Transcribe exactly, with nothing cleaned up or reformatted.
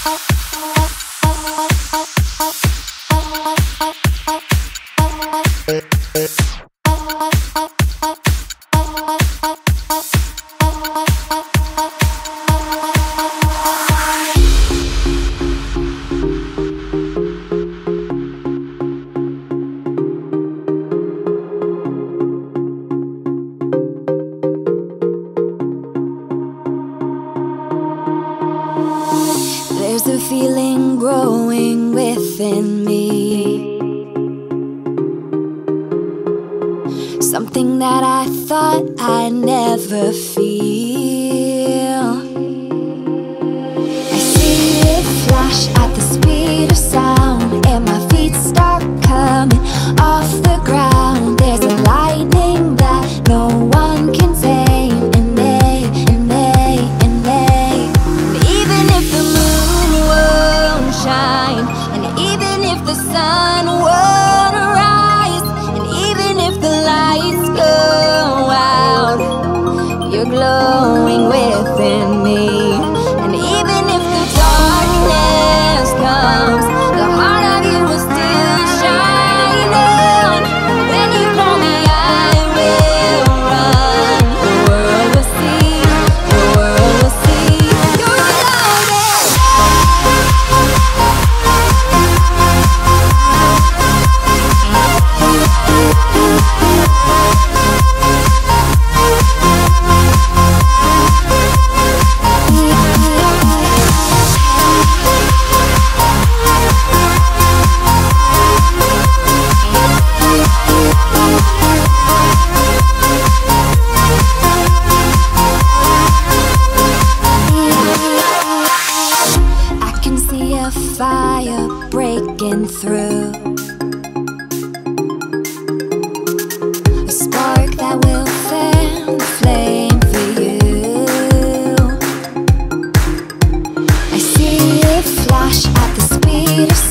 Flash at the speed of